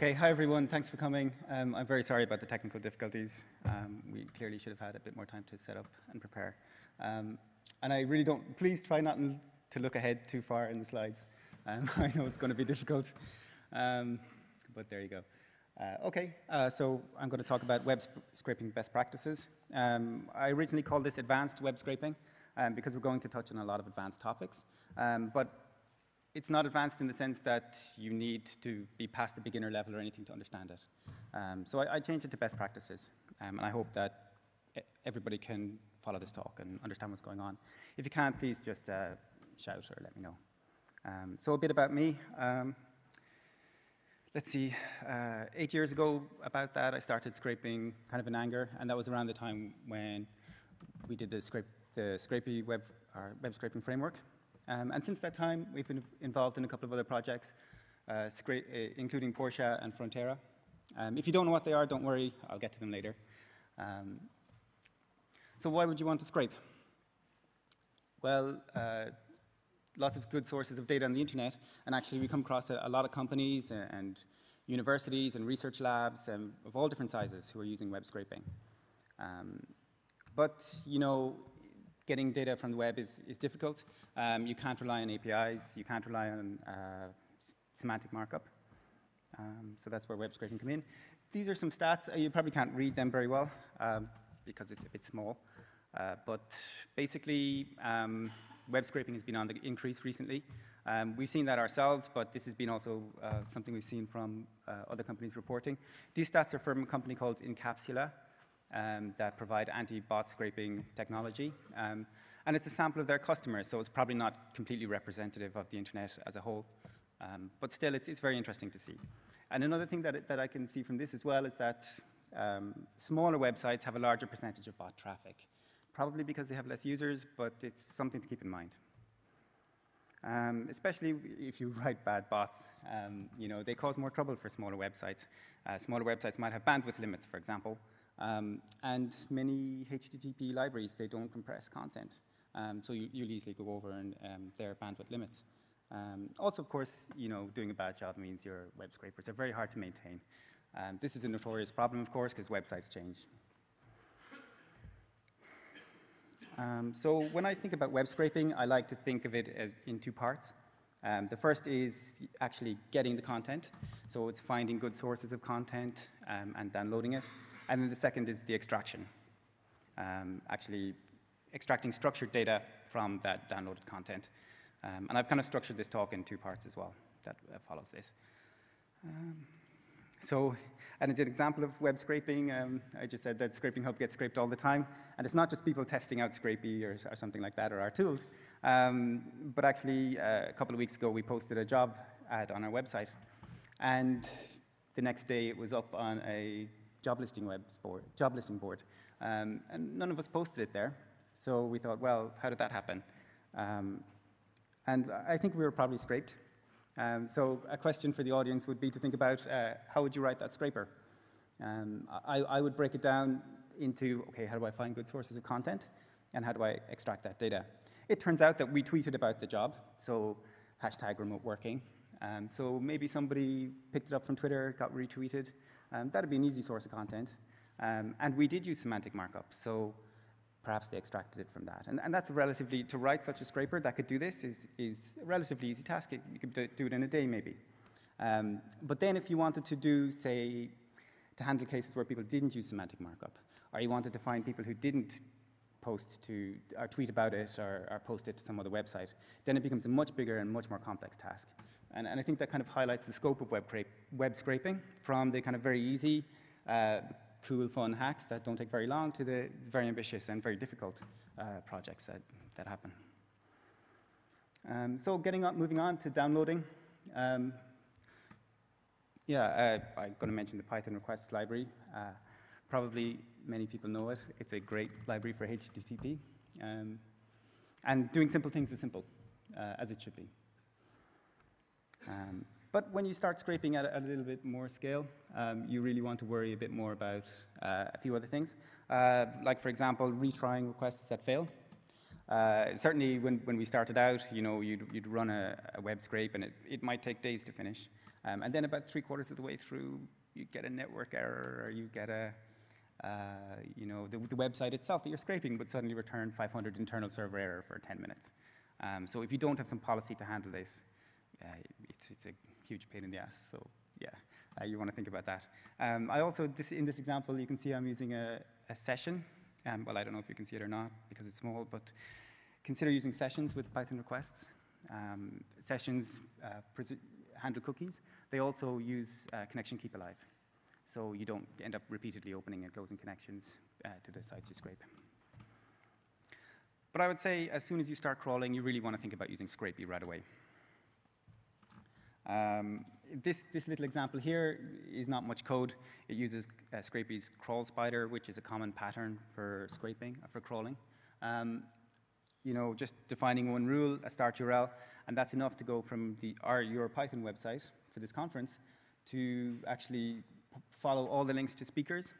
Okay, hi everyone, thanks for coming. I'm very sorry about the technical difficulties. We clearly should have had a bit more time to set up and prepare. And I really don't, please try not to look ahead too far in the slides. I know it's going to be difficult, but there you go. So I'm going to talk about web scraping best practices. I originally called this advanced web scraping because we're going to touch on a lot of advanced topics. But it's not advanced in the sense that you need to be past the beginner level or anything to understand it. So I changed it to best practices, and I hope that everybody can follow this talk and understand what's going on. If you can't, please just shout or let me know. So a bit about me. Let's see, 8 years ago about that, I started scraping kind of in anger, and that was around the time when we did the Scrapy web scraping framework. And since that time, we've been involved in a couple of other projects, including Portia and Frontera. If you don't know what they are, don't worry, I'll get to them later. So why would you want to scrape? Well, lots of good sources of data on the internet, and actually we come across a lot of companies and universities and research labs of all different sizes who are using web scraping. But, you know, getting data from the web is difficult. You can't rely on APIs, you can't rely on semantic markup. So that's where web scraping come in. These are some stats. You probably can't read them very well because it's a bit small. But basically, web scraping has been on the increase recently. We've seen that ourselves, but this has been also something we've seen from other companies reporting. These stats are from a company called Incapsula that provide anti-bot scraping technology. And it's a sample of their customers, so it's probably not completely representative of the internet as a whole. But still, it's very interesting to see. And another thing that I can see from this as well is that smaller websites have a larger percentage of bot traffic. Probably because they have less users, but it's something to keep in mind. Especially if you write bad bots, you know, they cause more trouble for smaller websites. Smaller websites might have bandwidth limits, for example, and many HTTP libraries, they don't compress content, so you'll easily go over and, their bandwidth limits. Also, of course, you know, doing a bad job means your web scrapers are very hard to maintain. This is a notorious problem, of course, because websites change. So when I think about web scraping, I like to think of it as in two parts. The first is actually getting the content. So it's finding good sources of content and downloading it. And then the second is the extraction, actually extracting structured data from that downloaded content. And I've kind of structured this talk in two parts as well that follows this. And as an example of web scraping, I just said that Scraping Hub gets scraped all the time. And it's not just people testing out Scrapy or something like that or our tools. But actually, a couple of weeks ago, we posted a job ad on our website. And the next day, it was up on a job listing board. And none of us posted it there. So we thought, well, how did that happen? And I think we were probably scraped. So a question for the audience would be to think about how would you write that scraper? I would break it down into, okay, how do I find good sources of content? And how do I extract that data? It turns out that we tweeted about the job, so #remote working. So maybe somebody picked it up from Twitter, got retweeted. That'd be an easy source of content. And we did use semantic markup, so perhaps they extracted it from that. And that's relatively, to write such a scraper that could do this is a relatively easy task. You could do it in a day, maybe. But then if you wanted to do, say, to handle cases where people didn't use semantic markup, or you wanted to find people who didn't post to, or tweet about it, or post it to some other website, then it becomes a much bigger and much more complex task. And I think that kind of highlights the scope of web scraping from the kind of very easy, cool, fun hacks that don't take very long to the very ambitious and very difficult projects that happen. So moving on to downloading. I'm going to mention the Python requests library. Probably many people know it. It's a great library for HTTP. And doing simple things is simple, as it should be. But when you start scraping at a little bit more scale, you really want to worry a bit more about a few other things. Like, for example, retrying requests that fail. Certainly, when we started out, you know, you'd run a web scrape, and it might take days to finish. And then about 3/4 of the way through, you get a network error, or you get a, you know, the website itself that you're scraping would suddenly return 500 internal server error for 10 minutes. So if you don't have some policy to handle this, it's a huge pain in the ass. So yeah, you want to think about that. I also, in this example, you can see I'm using a session. Well, I don't know if you can see it or not because it's small, but consider using sessions with Python requests. Sessions handle cookies. They also use connection keep alive. So you don't end up repeatedly opening and closing connections to the sites you scrape. But I would say as soon as you start crawling, you really want to think about using Scrapy right away. This little example here is not much code. It uses Scrapy's crawl spider, which is a common pattern for scraping, for crawling. You know, just defining one rule, a start URL, and that's enough to go from your Python website for this conference to actually follow all the links to speakers,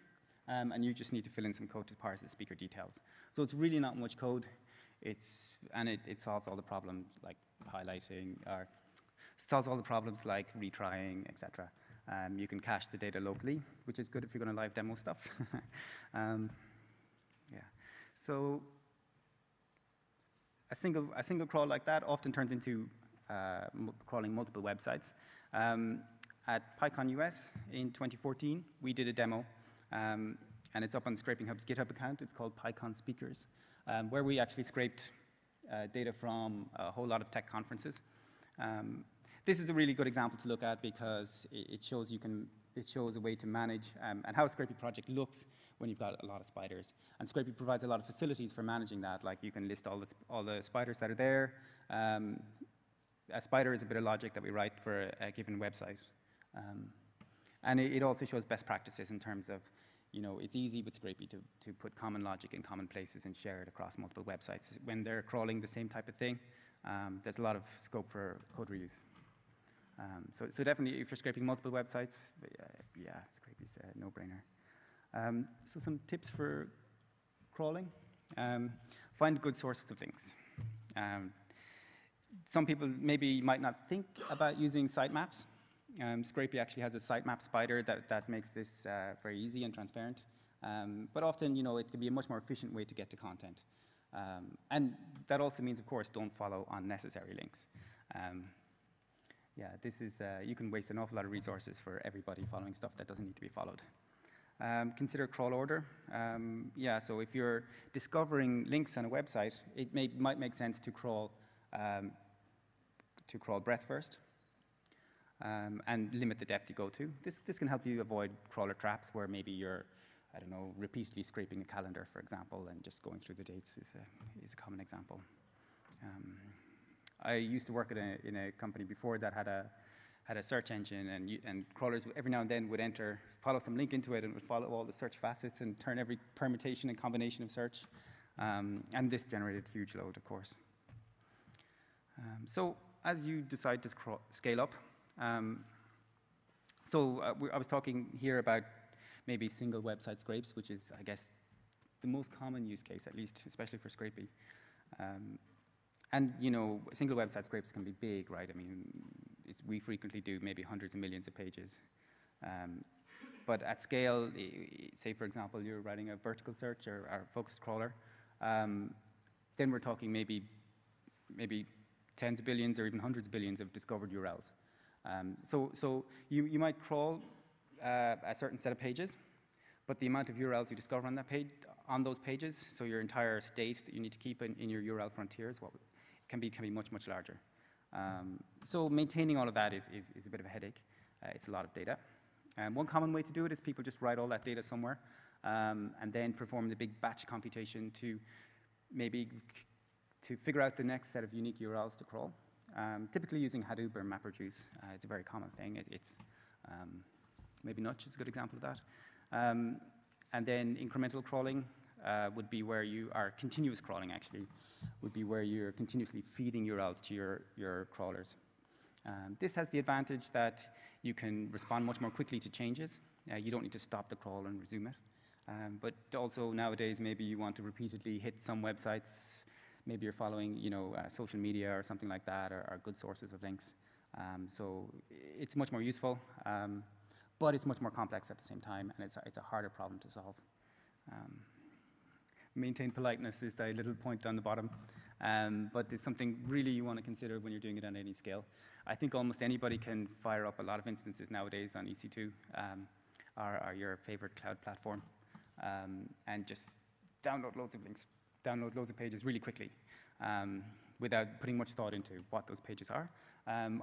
and you just need to fill in some code to parse the speaker details. So it's really not much code. It solves all the problems like highlighting, or solves all the problems like retrying, etc. You can cache the data locally, which is good if you're going to live demo stuff. Yeah. So a single crawl like that often turns into crawling multiple websites. At PyCon US in 2014, we did a demo, and it's up on Scraping Hub's GitHub account. It's called PyCon Speakers, where we actually scraped data from a whole lot of tech conferences. This is a really good example to look at because it shows a way to manage and how a Scrapy project looks when you've got a lot of spiders. And Scrapy provides a lot of facilities for managing that. Like you can list all the spiders that are there. A spider is a bit of logic that we write for a given website. And it also shows best practices in terms of, you know, it's easy with Scrapy to put common logic in common places and share it across multiple websites. When they're crawling the same type of thing, there's a lot of scope for code reuse. So definitely, if you're scraping multiple websites, yeah, Scrapy's a no-brainer. So some tips for crawling. Find good sources of links. Some people maybe might not think about using sitemaps. Scrapy actually has a sitemap spider that makes this very easy and transparent. But often, you know, it can be a much more efficient way to get to content. And that also means, of course, don't follow unnecessary links. Yeah, this is, you can waste an awful lot of resources for everybody following stuff that doesn't need to be followed. Consider crawl order. Yeah, so if you're discovering links on a website, it might make sense to crawl breadth first. And limit the depth you go to. This can help you avoid crawler traps where maybe you're, I don't know, repeatedly scraping a calendar, for example, and just going through the dates is a common example. I used to work in a company before that had a search engine, and crawlers every now and then would enter, follow some link into it, and would follow all the search facets and turn every permutation and combination of search. And this generated a huge load, of course. So as you decide to scale up, I was talking here about maybe single website scrapes, which is, I guess, the most common use case, at least, especially for Scrapy. And, you know, single website scrapes can be big, right? I mean, we frequently do maybe hundreds of millions of pages. But at scale, say, for example, you're writing a vertical search or focused crawler, then we're talking maybe tens of billions or even hundreds of billions of discovered URLs. So you might crawl a certain set of pages, but the amount of URLs you discover on that page, on those pages, so your entire state that you need to keep in your URL frontiers, can be much larger. So maintaining all of that is a bit of a headache. It's a lot of data. One common way to do it is people just write all that data somewhere, and then perform the big batch computation to maybe figure out the next set of unique URLs to crawl. Typically using Hadoop or MapReduce. It's a very common thing. Maybe Nutch is a good example of that. And then incremental crawling would be where you are, continuous crawling actually, would be where you're continuously feeding URLs to your crawlers. This has the advantage that you can respond much more quickly to changes. You don't need to stop the crawl and resume it. But also nowadays, maybe you want to repeatedly hit some websites. Maybe you're following, you know, social media or something like that, or good sources of links. So it's much more useful, but it's much more complex at the same time, and it's a harder problem to solve. Maintain politeness is that little point on the bottom, but it's something really you want to consider when you're doing it on any scale. I think almost anybody can fire up a lot of instances nowadays on EC2 or your favorite cloud platform, and just download loads of links, download loads of pages really quickly without putting much thought into what those pages are,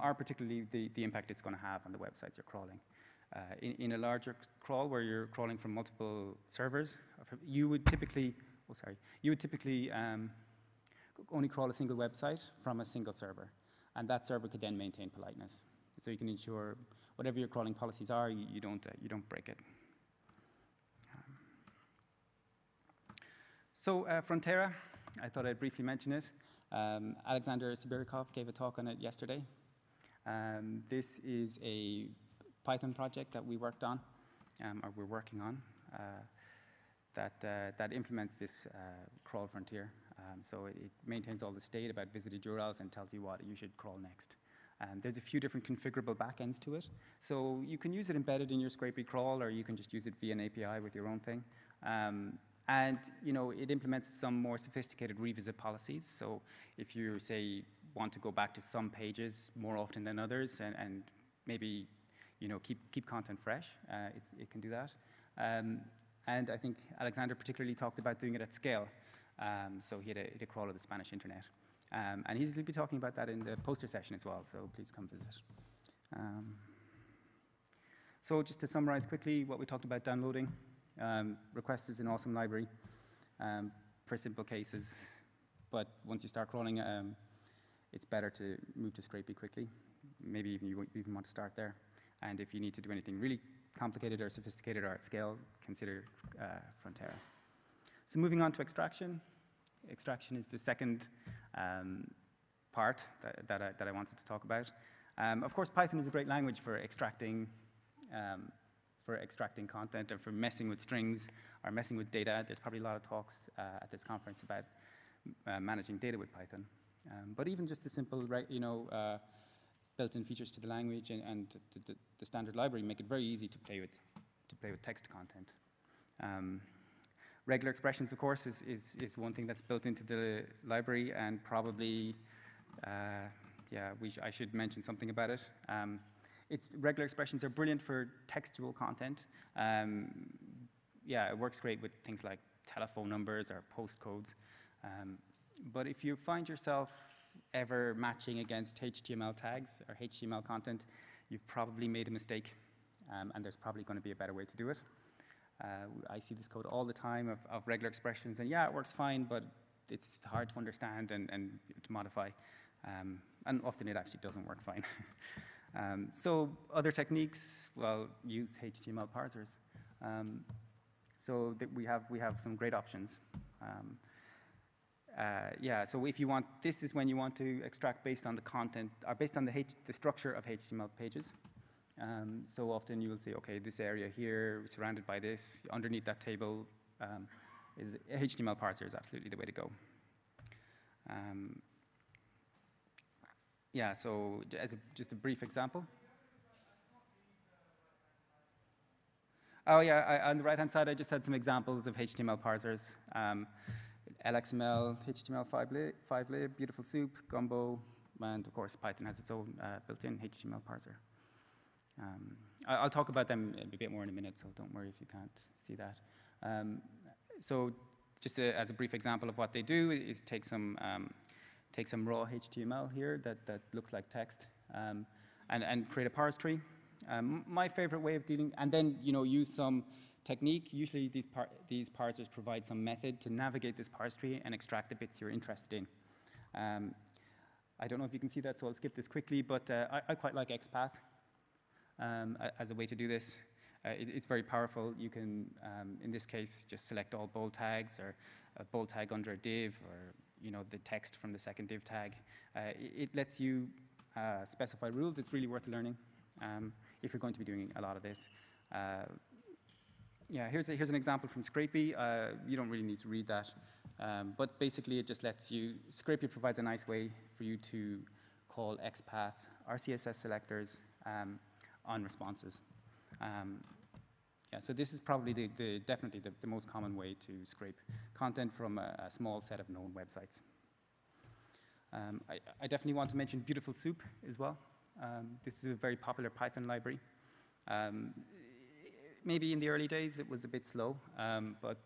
or particularly the impact it's going to have on the websites you're crawling. In a larger crawl where you're crawling from multiple servers, you would typically only crawl a single website from a single server, and that server could then maintain politeness. So you can ensure whatever your crawling policies are, you don't break it. So Frontera, I thought I'd briefly mention it. Alexander Sibirikov gave a talk on it yesterday. This is a Python project that we worked on, or we're working on, that implements this crawl frontier. So it maintains all this data about visited URLs and tells you what you should crawl next. There's a few different configurable backends to it. So you can use it embedded in your Scrapy crawl, or you can just use it via an API with your own thing. And you know, it implements some more sophisticated revisit policies. So if you, say, want to go back to some pages more often than others and maybe keep content fresh, it can do that. And I think Alexander particularly talked about doing it at scale. So he had a crawl of the Spanish internet. And he's going to be talking about that in the poster session as well, so please come visit. So just to summarize quickly what we talked about downloading, requests is an awesome library for simple cases. But once you start crawling, it's better to move to Scrapy quickly. Maybe even you even want to start there. And if you need to do anything really complicated or sophisticated or at scale, consider Frontera. So moving on to extraction. Extraction is the second part that I wanted to talk about. Of course, Python is a great language for extracting content and for messing with strings or messing with data. There's probably a lot of talks at this conference about managing data with Python. But even just the simple, built-in features to the language and the standard library make it very easy to play with text content. Regular expressions, of course, is one thing that's built into the library, and probably, I should mention something about it. Regular expressions are brilliant for textual content. It works great with things like telephone numbers or postcodes. But if you find yourself ever matching against HTML tags or HTML content, you've probably made a mistake, and there's probably going to be a better way to do it. I see this code all the time of regular expressions, and yeah, it works fine, but it's hard to understand and to modify, and often it actually doesn't work fine. So other techniques, well, use HTML parsers. So that we have some great options. So if you want, this is when you want to extract based on the content, or based on the structure of HTML pages. So often you will say, okay, this area here, surrounded by this, underneath that table, HTML parser is absolutely the way to go. So as just a brief example. Oh yeah, on the right-hand side, I just had some examples of HTML parsers. LXML, HTML5lib, Beautiful Soup, Gumbo, and of course Python has its own built-in HTML parser. I'll talk about them a bit more in a minute, so don't worry if you can't see that. So just as a brief example of what they do is take some raw HTML here that looks like text and create a parse tree. My favorite way of dealing, and then use some technique. Usually these parsers provide some method to navigate this parse tree and extract the bits you're interested in. I don't know if you can see that, so I'll skip this quickly, but I quite like XPath as a way to do this. It's very powerful. You can, in this case, just select all bold tags or a bold tag under a div or the text from the second div tag. It lets you specify rules. It's really worth learning if you're going to be doing a lot of this. Here's an example from Scrapy. You don't really need to read that. But basically, it just lets you, Scrapy provides a nice way for you to call XPath, RCSS selectors on responses. Yeah, so this is probably definitely the most common way to scrape content from a small set of known websites. I definitely want to mention Beautiful Soup as well. This is a very popular Python library. Maybe in the early days it was a bit slow, but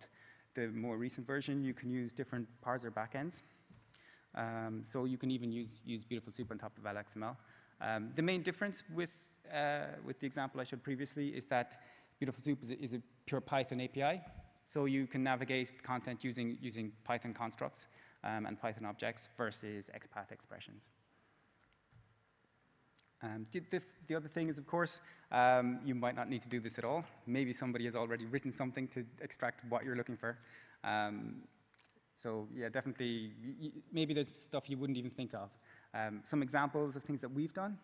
the more recent version you can use different parser backends. So you can even use Beautiful Soup on top of LXML. The main difference with the example I showed previously is that Beautiful Soup is a pure Python API, so you can navigate content using Python constructs and Python objects versus XPath expressions. The other thing is, of course, you might not need to do this at all. Maybe somebody has already written something to extract what you're looking for. So yeah, definitely, maybe there's stuff you wouldn't even think of. Some examples of things that we've done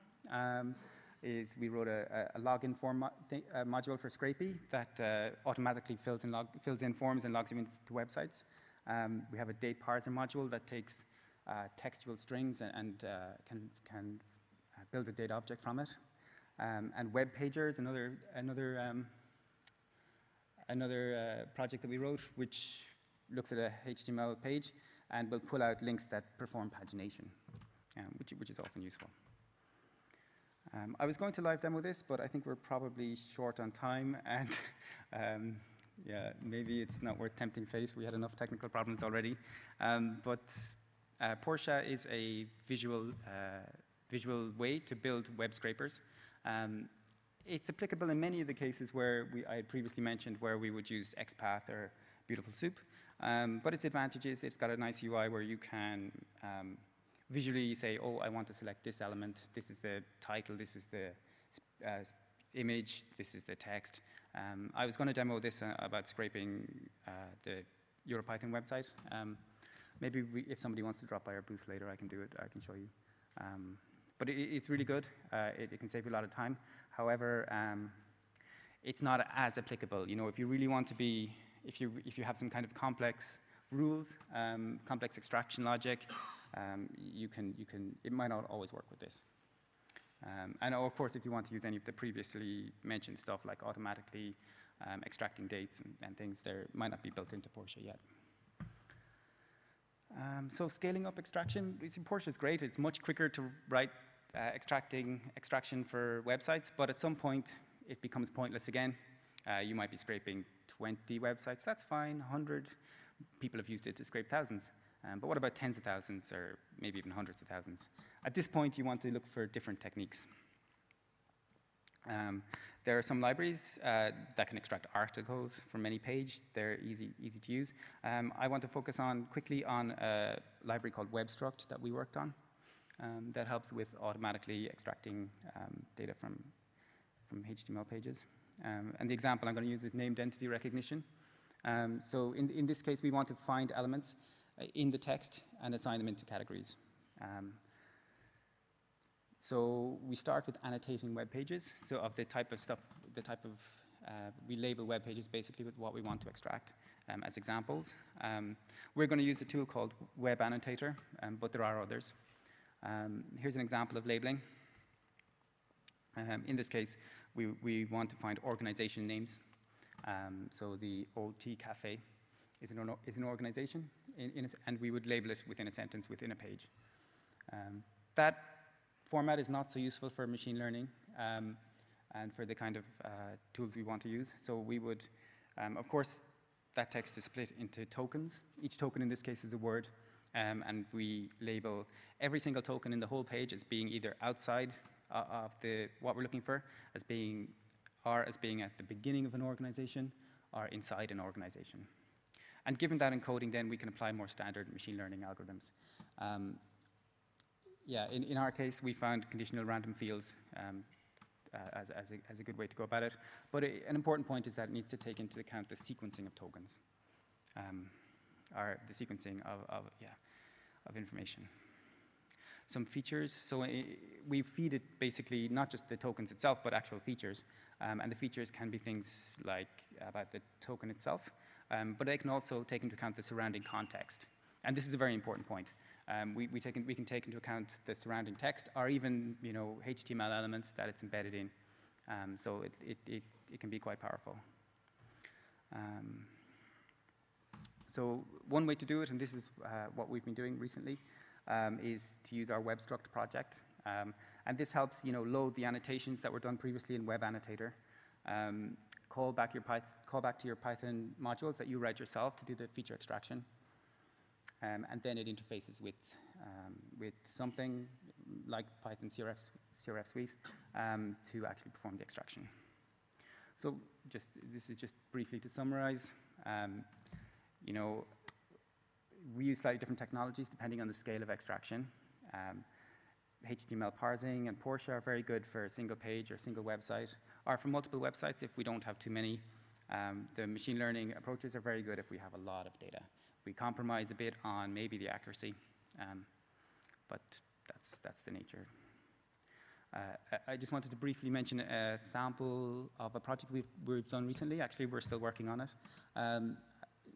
is we wrote a login form module for Scrapy that automatically fills in forms and logs them into websites. We have a date parser module that takes textual strings and can build a data object from it. And WebPager is another project that we wrote, which looks at a HTML page and will pull out links that perform pagination, which is often useful. I was going to live demo this, but I think we're probably short on time, and yeah, maybe it's not worth tempting fate. We had enough technical problems already. But Portia is a visual way to build web scrapers. It's applicable in many of the cases where I had previously mentioned where we would use XPath or Beautiful Soup. But its advantage is it's got a nice UI where you can visually say, oh, I want to select this element. This is the title. This is the image. This is the text. I was going to demo this about scraping the EuroPython website. Maybe if somebody wants to drop by our booth later, I can do it. I can show you. But it's really good. It can save you a lot of time. However, it's not as applicable. You know, if you really want to be, if you have some kind of complex rules, complex extraction logic, it might not always work with this. And of course, if you want to use any of the previously mentioned stuff like automatically extracting dates and things, there might not be built into Portia yet. So scaling up extraction, Portia is great. It's much quicker to write extraction for websites, but at some point it becomes pointless again. You might be scraping 20 websites. That's fine. 100 people have used it to scrape thousands. But what about tens of thousands or maybe even hundreds of thousands? At this point, you want to look for different techniques. There are some libraries that can extract articles from any page. They're easy to use. I want to focus quickly on a library called Webstruct that we worked on that helps with automatically extracting data from HTML pages. And the example I'm going to use is named entity recognition. So in this case, we want to find elements in the text and assign them into categories. So we start with annotating web pages. So of the type of stuff, we label web pages basically with what we want to extract as examples. We're going to use a tool called Web Annotator, but there are others. Here's an example of labeling. In this case, we want to find organization names. So the Old Tea Cafe is an organization, and we would label it within a sentence, within a page. That format is not so useful for machine learning and for the kind of tools we want to use. So we would, of course, that text is split into tokens. Each token in this case is a word, and we label every single token in the whole page as being either outside of what we're looking for, as being at the beginning of an organization, or inside an organization. And given that encoding, then we can apply more standard machine learning algorithms. Yeah, in our case, we found conditional random fields as a good way to go about it. But an important point is that it needs to take into account the sequencing of tokens, or the sequencing of information. Some features, so we feed it basically not just the tokens itself, but actual features. And the features can be things like about the token itself, but they can also take into account the surrounding context. And this is a very important point. we can take into account the surrounding text or even, you know, HTML elements that it's embedded in. So it can be quite powerful. So one way to do it, and this is what we've been doing recently, is to use our Webstruct project. And this helps, you know, load the annotations that were done previously in Web Annotator. Call back to your Python modules that you write yourself to do the feature extraction. And then it interfaces with something like Python CRF Suite to actually perform the extraction. So this is just briefly to summarize. You know, we use slightly different technologies depending on the scale of extraction. HTML parsing and Portia are very good for a single page or single website, or for multiple websites if we don't have too many. The machine learning approaches are very good if we have a lot of data. We compromise a bit on maybe the accuracy, but that's the nature. I just wanted to briefly mention a sample of a project we've done recently. Actually, we're still working on it.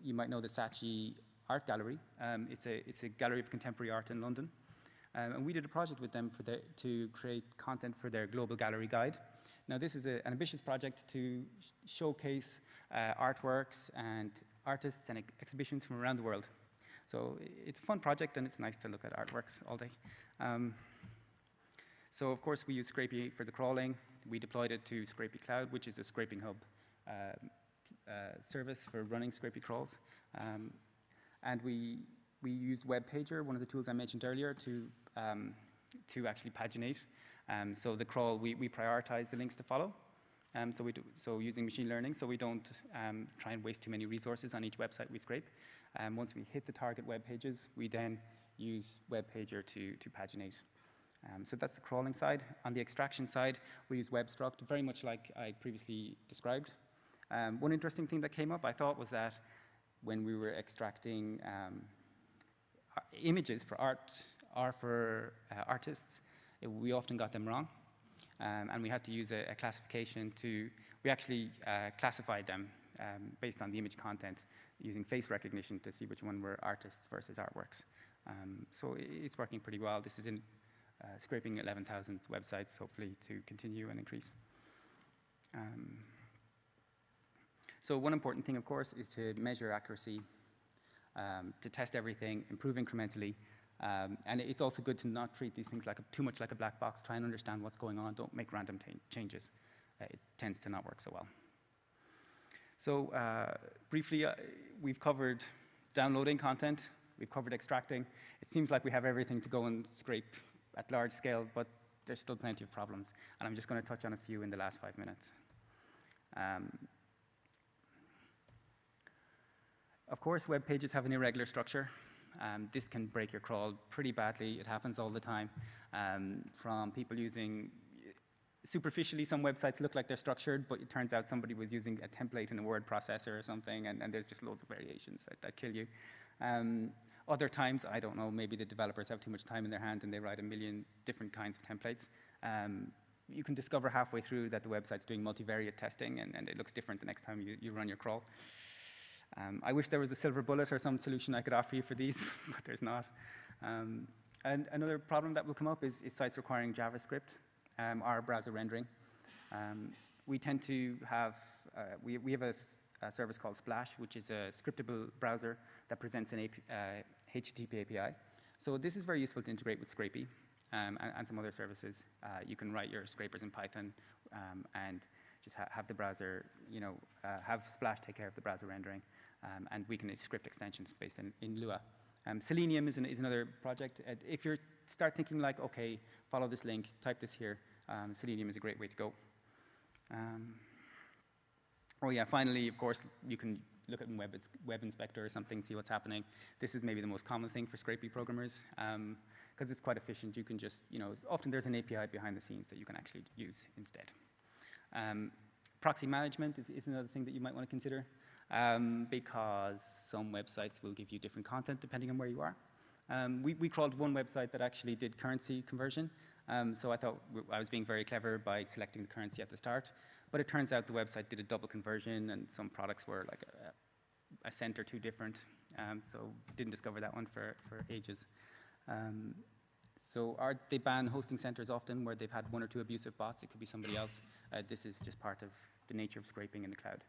You might know the Saatchi Art Gallery. It's a gallery of contemporary art in London. And we did a project with them to create content for their global gallery guide. Now, this is an ambitious project to showcase artworks and artists and exhibitions from around the world. So it's a fun project, and it's nice to look at artworks all day. So of course, we use Scrapy for the crawling. We deployed it to Scrapy Cloud, which is a Scraping Hub service for running Scrapy crawls. And we used WebPager, one of the tools I mentioned earlier, to actually paginate. So the crawl, we prioritize the links to follow. So using machine learning, so we don't try and waste too many resources on each website we scrape. Once we hit the target web pages, we then use WebPager to paginate. So that's the crawling side. On the extraction side, we use Webstruct, very much like I previously described. One interesting thing that came up, I thought, was that when we were extracting images for art or for artists, we often got them wrong. And we had to use a classification we actually classified them based on the image content using face recognition to see which one were artists versus artworks. So it's working pretty well. This is in scraping 11,000 websites, hopefully, to continue and increase. So one important thing, of course, is to measure accuracy, to test everything, improve incrementally. And it's also good to not treat these things too much like a black box. Try and understand what's going on. Don't make random changes. It tends to not work so well. So briefly, we've covered downloading content. We've covered extracting. It seems like we have everything to go and scrape at large scale, but there's still plenty of problems. And I'm just going to touch on a few in the last 5 minutes. Of course, web pages have an irregular structure. This can break your crawl pretty badly. It happens all the time. From people using, superficially, some websites look like they're structured, but it turns out somebody was using a template in a word processor or something, and there's just loads of variations that kill you. Other times, I don't know, maybe the developers have too much time in their hand and they write a million different kinds of templates. You can discover halfway through that the website's doing multivariate testing, and it looks different the next time you run your crawl. I wish there was a silver bullet or some solution I could offer you for these, but there's not. And another problem that will come up is sites requiring JavaScript or browser rendering. We tend to have, we have a service called Splash, which is a scriptable browser that presents an HTTP API. So this is very useful to integrate with Scrapy and some other services. You can write your scrapers in Python and just have the browser, you know, have Splash take care of the browser rendering, and we can script extensions based in Lua. Selenium is another project. If you start thinking like, okay, follow this link, type this here, Selenium is a great way to go. Oh yeah, finally, of course, you can look at Web Inspector or something, see what's happening. This is maybe the most common thing for Scrapy programmers, because it's quite efficient. You can just, you know, often there's an API behind the scenes that you can actually use instead. Proxy management is another thing that you might want to consider, because some websites will give you different content depending on where you are. We crawled one website that actually did currency conversion, so I thought I was being very clever by selecting the currency at the start, but it turns out the website did a double conversion, and some products were like a cent or two different, so didn't discover that one for ages. They ban hosting centers often where they've had one or two abusive bots. It could be somebody else. This is just part of the nature of scraping in the cloud.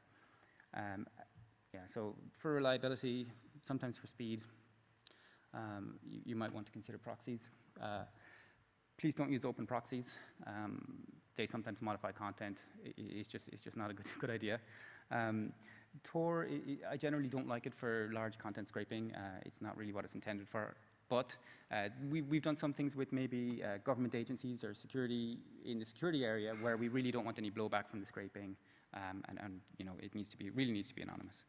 So for reliability, sometimes for speed, you might want to consider proxies. Please don't use open proxies. They sometimes modify content. It's just not a good idea. Tor, I generally don't like it for large content scraping. It's not really what it's intended for. But we've done some things with maybe government agencies or security in the security area where we really don't want any blowback from the scraping, and you know it really needs to be anonymous.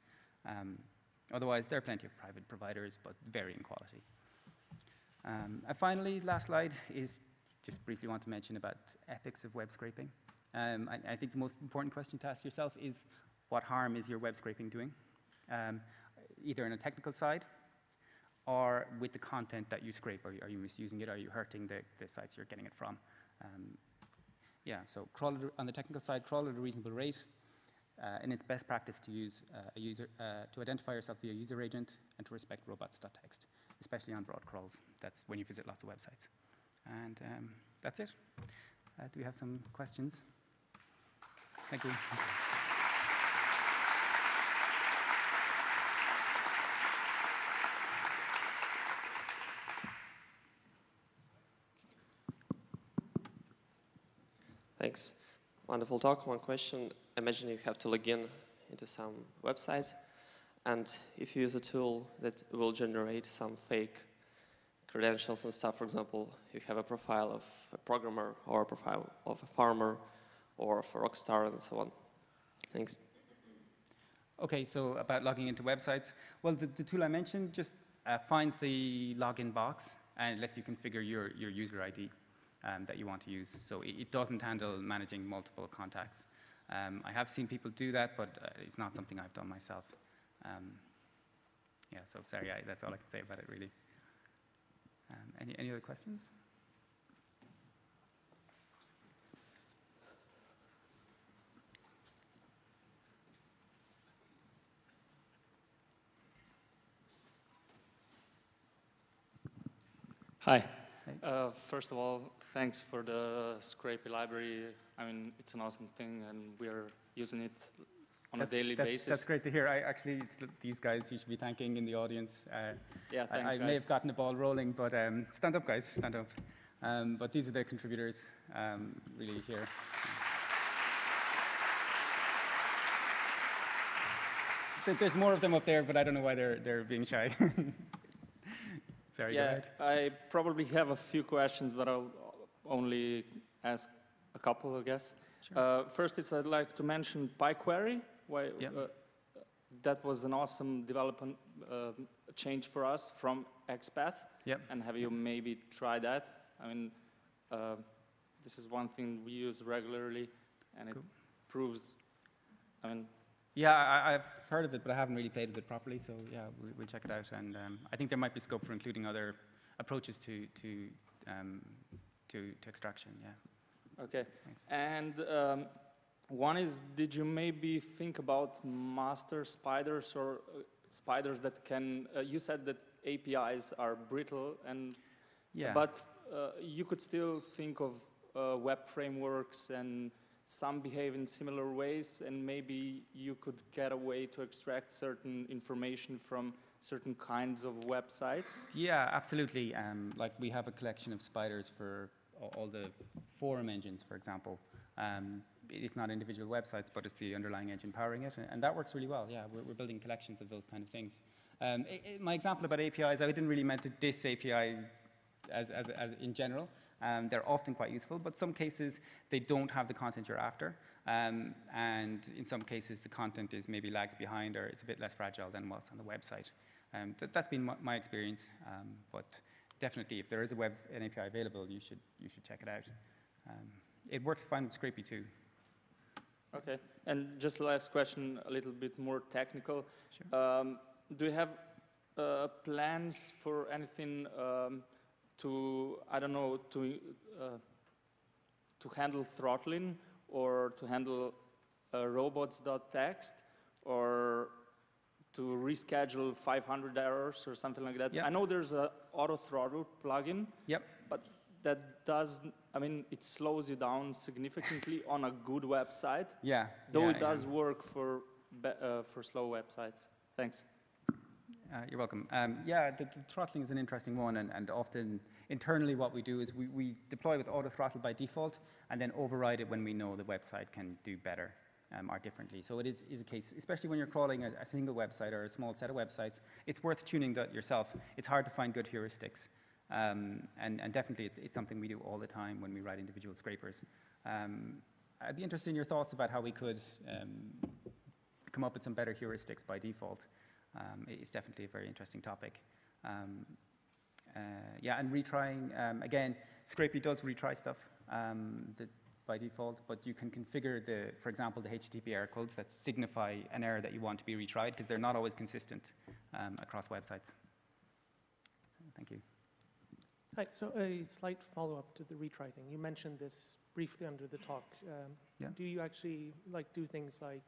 Otherwise, there are plenty of private providers, but varying quality. And finally, last slide is just briefly want to mention about ethics of web scraping. I think the most important question to ask yourself is, what harm is your web scraping doing? Either on a technical side, or with the content that you scrape. Are you misusing it? Are you hurting the sites you're getting it from? So crawl at, on the technical side, crawl at a reasonable rate. And it's best practice to use to identify yourself via user agent and to respect robots.txt, especially on broad crawls. That's when you visit lots of websites. And that's it. Do we have some questions? Thank you. Thanks. Wonderful talk. One question. Imagine you have to log in into some website, and if you use a tool that will generate some fake credentials and stuff, for example, you have a profile of a programmer or a profile of a farmer or of a rock star and so on. Thanks. Okay, so about logging into websites. Well, the tool I mentioned just finds the login box and lets you configure your user ID. That you want to use. So it doesn't handle managing multiple contacts. I have seen people do that, but it's not something I've done myself. So sorry, that's all I can say about it, really. Any other questions? Hi. First of all, thanks for the Scrapy library. I mean, it's an awesome thing, and we are using it on a daily basis. That's great to hear. It's these guys you should be thanking in the audience. Thanks, guys. I may have gotten the ball rolling, but stand up, guys, stand up. But these are the contributors, really, here. There's more of them up there, but I don't know why they're being shy. Sorry, yeah, go ahead. I probably have a few questions, but I'll only ask a couple, I guess. Sure. First, I'd like to mention PyQuery. That was an awesome development change for us from XPath. Yep. And have you maybe tried that? I mean, this is one thing we use regularly, and it proves, I mean, yeah, I've heard of it, but I haven't really played with it properly. So yeah, we'll check it out. And I think there might be scope for including other approaches to extraction. Yeah. Okay. Thanks. And one is, did you maybe think about master spiders or spiders that can? You said that APIs are brittle, and yeah, but you could still think of web frameworks and. Some behave in similar ways, and maybe you could get a way to extract certain information from certain kinds of websites. Yeah, absolutely. Like we have a collection of spiders for all the forum engines, for example. It's not individual websites, but it's the underlying engine powering it, and that works really well. Yeah, we're building collections of those kind of things. My example about APIs, I didn't really mean to diss API as in general. They're often quite useful, but some cases they don't have the content you're after, and in some cases the content is maybe lags behind or it's a bit less fragile than what's on the website. That's been my experience, but definitely if there is an API available, you should check it out. It works fine with Scrapy too. Okay, and just last question, a little bit more technical. Sure. Do you have plans for anything? To handle throttling, or to handle robots.txt, or to reschedule 500 errors or something like that. Yep. I know there's an auto throttle plugin, yep, but that does, I mean, it slows you down significantly on a good website. Yeah. Though it does work for slow websites. Thanks. You're welcome. Yeah, the throttling is an interesting one, and often internally what we do is we deploy with auto throttle by default and then override it when we know the website can do better or differently. So it is a case, especially when you're crawling a single website or a small set of websites, it's worth tuning that yourself. It's hard to find good heuristics. And definitely it's something we do all the time when we write individual scrapers. I'd be interested in your thoughts about how we could come up with some better heuristics by default. It's definitely a very interesting topic. Yeah, and retrying, again, Scrapy does retry stuff by default, but you can configure, for example, the HTTP error codes that signify an error that you want to be retried, because they're not always consistent across websites. So, thank you. Hi, so a slight follow-up to the retry thing. You mentioned this briefly under the talk. Yeah. Do you actually like do things like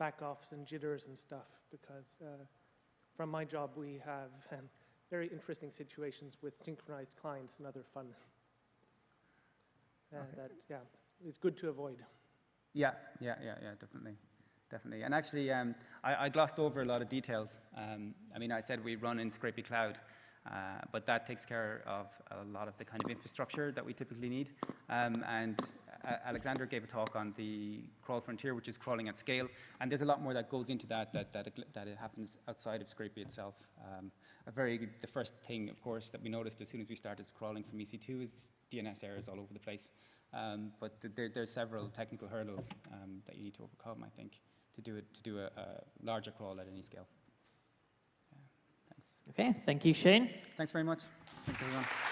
backoffs and jitters and stuff? Because from my job, we have very interesting situations with synchronized clients and other fun. Okay. That, yeah, it's good to avoid. Yeah, yeah, yeah, yeah, definitely. Definitely. And actually, I glossed over a lot of details. I mean, I said we run in Scrapy Cloud. But that takes care of a lot of the kind of infrastructure that we typically need. Alexander gave a talk on the crawl frontier, which is crawling at scale. And there's a lot more that goes into that it happens outside of Scrapy itself. The first thing, of course, that we noticed as soon as we started crawling from EC2 is DNS errors all over the place. But there's several technical hurdles that you need to overcome, I think, to do a larger crawl at any scale. Okay, thank you, Shane. Thanks very much. Thanks, everyone.